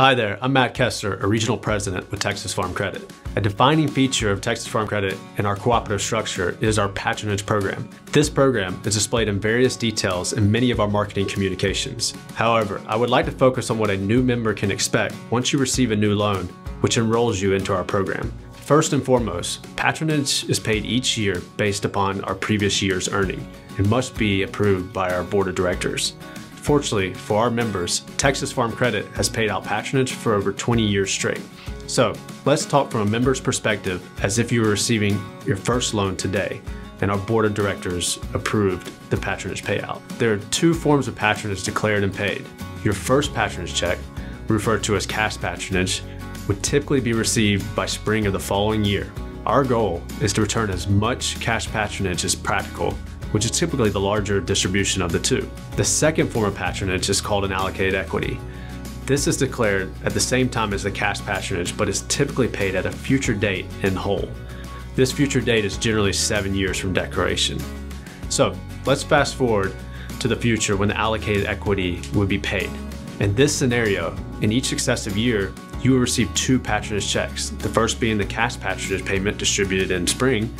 Hi there, I'm Matt Kessler, a regional president with Texas Farm Credit. A defining feature of Texas Farm Credit and our cooperative structure is our patronage program. This program is displayed in various details in many of our marketing communications. However, I would like to focus on what a new member can expect once you receive a new loan, which enrolls you into our program. First and foremost, patronage is paid each year based upon our previous year's earning and must be approved by our board of directors. Fortunately for our members, Texas Farm Credit has paid out patronage for over 20 years straight. So let's talk from a member's perspective as if you were receiving your first loan today and our board of directors approved the patronage payout. There are two forms of patronage declared and paid. Your first patronage check, referred to as cash patronage, would typically be received by spring of the following year. Our goal is to return as much cash patronage as practical, which is typically the larger distribution of the two. The second form of patronage is called an allocated equity. This is declared at the same time as the cash patronage, but is typically paid at a future date in whole. This future date is generally 7 years from declaration. So let's fast forward to the future when the allocated equity would be paid. In this scenario, in each successive year, you will receive two patronage checks, the first being the cash patronage payment distributed in spring,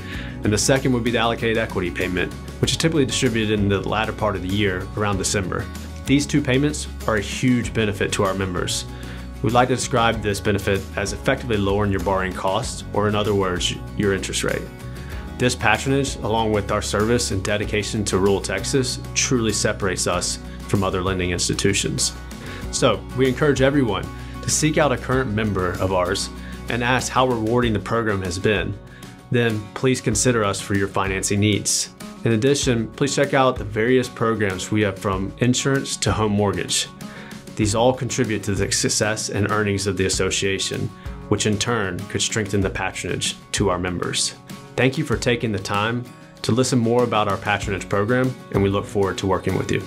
and the second would be the allocated equity payment, which is typically distributed in the latter part of the year, around December. These two payments are a huge benefit to our members. We'd like to describe this benefit as effectively lowering your borrowing costs, or in other words, your interest rate. This patronage, along with our service and dedication to rural Texas, truly separates us from other lending institutions. So we encourage everyone to seek out a current member of ours and ask how rewarding the program has been. Then please consider us for your financing needs. In addition, please check out the various programs we have, from insurance to home mortgage. These all contribute to the success and earnings of the association, which in turn could strengthen the patronage to our members. Thank you for taking the time to listen more about our patronage program, and we look forward to working with you.